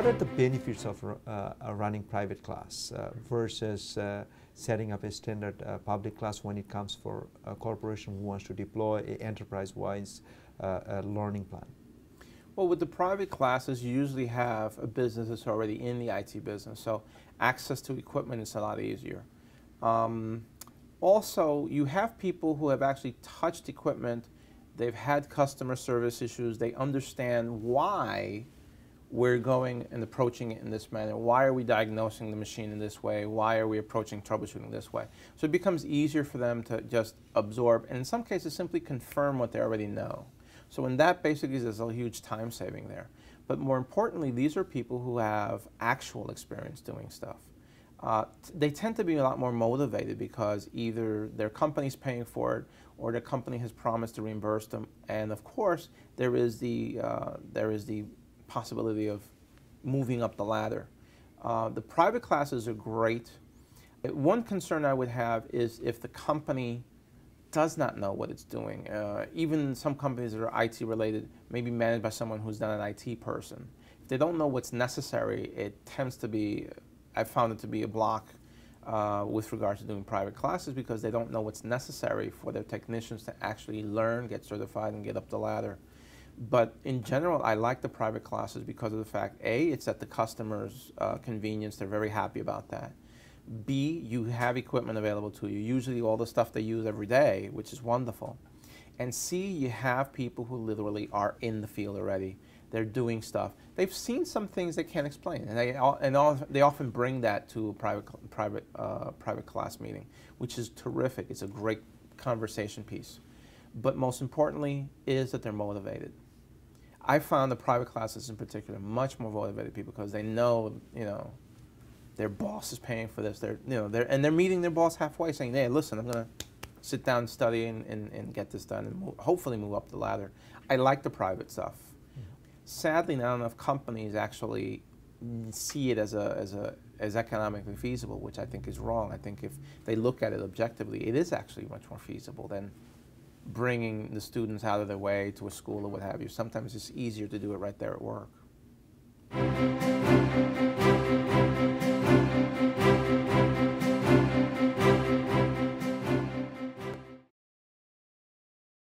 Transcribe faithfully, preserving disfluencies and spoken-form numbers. what are the benefits of uh, running private class uh, versus uh, setting up a standard uh, public class when it comes for a corporation who wants to deploy an enterprise-wise uh, uh, learning plan? Well, with the private classes, you usually have a business that's already in the I T business, so access to equipment is a lot easier. Um, also, you have people who have actually touched equipment, they've had customer service issues, they understand why we're going and approaching it in this manner. Why are we diagnosing the machine in this way? Why are we approaching troubleshooting this way? So it becomes easier for them to just absorb, and in some cases simply confirm what they already know. So in that basically there's a huge time saving there. But more importantly, these are people who have actual experience doing stuff. Uh, they tend to be a lot more motivated because either their company's paying for it or the company has promised to reimburse them. And of course, there is the, uh, there is the possibility of moving up the ladder. Uh, the private classes are great. One concern I would have is if the company does not know what it's doing. Uh, even some companies that are I T related may be managed by someone who's not an I T person. If they don't know what's necessary, it tends to be, I've found it to be a block uh, with regards to doing private classes because they don't know what's necessary for their technicians to actually learn, get certified, and get up the ladder. But in general, I like the private classes because of the fact, A, it's at the customer's uh, convenience. They're very happy about that. B, you have equipment available to you, usually all the stuff they use every day, which is wonderful. And C, you have people who literally are in the field already. They're doing stuff. They've seen some things they can't explain, and they, all, and all, they often bring that to a private, private, uh, private class meeting, which is terrific. It's a great conversation piece. But most importantly is that they're motivated. I found the private classes in particular much more motivated people because they know, you know, their boss is paying for this. They're, you know, they're, and they're meeting their boss halfway saying, hey, listen, I'm going to sit down and study and, and, and get this done and move, hopefully move up the ladder. I like the private stuff. Yeah. Sadly, not enough companies actually see it as, a, as, a, as economically feasible, which I think is wrong. I think if they look at it objectively, it is actually much more feasible than bringing the students out of their way to a school or what have you. Sometimes it's easier to do it right there at work.